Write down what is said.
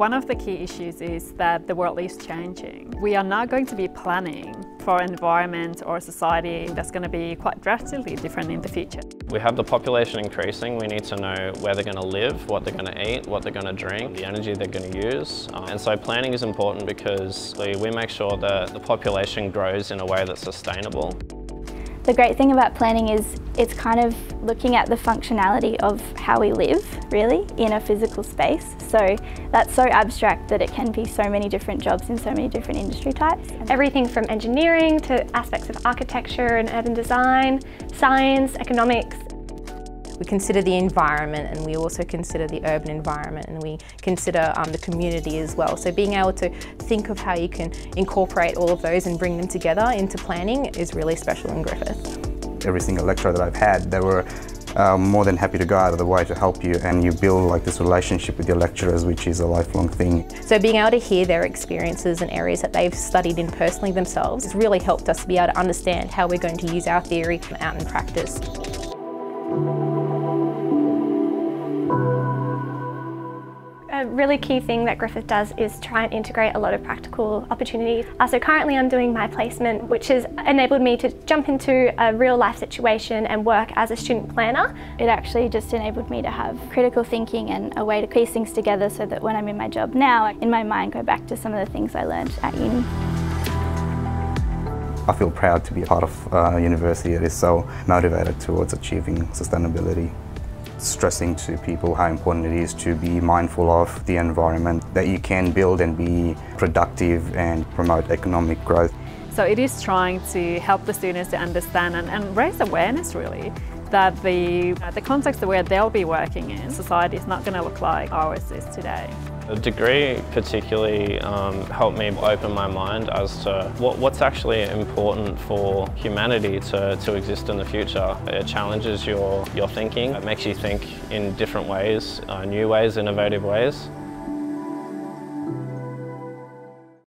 One of the key issues is that the world is changing. We are now going to be planning for an environment or a society that's going to be quite drastically different in the future. We have the population increasing. We need to know where they're going to live, what they're going to eat, what they're going to drink, the energy they're going to use. And so planning is important because we make sure that the population grows in a way that's sustainable. The great thing about planning is it's kind of looking at the functionality of how we live, really, in a physical space. So that's so abstract that it can be so many different jobs in so many different industry types. Everything from engineering to aspects of architecture and urban design, science, economics. We consider the environment and we also consider the urban environment and we consider the community as well. So being able to think of how you can incorporate all of those and bring them together into planning is really special in Griffith. Every single lecturer that I've had, they were more than happy to go out of the way to help you, and you build like this relationship with your lecturers, which is a lifelong thing. So being able to hear their experiences and areas that they've studied in personally themselves has really helped us to be able to understand how we're going to use our theory out in practice. A really key thing that Griffith does is try and integrate a lot of practical opportunities. So currently I'm doing my placement, which has enabled me to jump into a real life situation and work as a student planner. It actually just enabled me to have critical thinking and a way to piece things together so that when I'm in my job now, I, in my mind, go back to some of the things I learned at uni. I feel proud to be a part of a university that is so motivated towards achieving sustainability. Stressing to people how important it is to be mindful of the environment, that you can build and be productive and promote economic growth. So it is trying to help the students to understand and raise awareness, really, that the context where they'll be working in, society is not going to look like ours is today. The degree particularly helped me open my mind as to what's actually important for humanity to exist in the future. It challenges your thinking, it makes you think in different ways, new ways, innovative ways.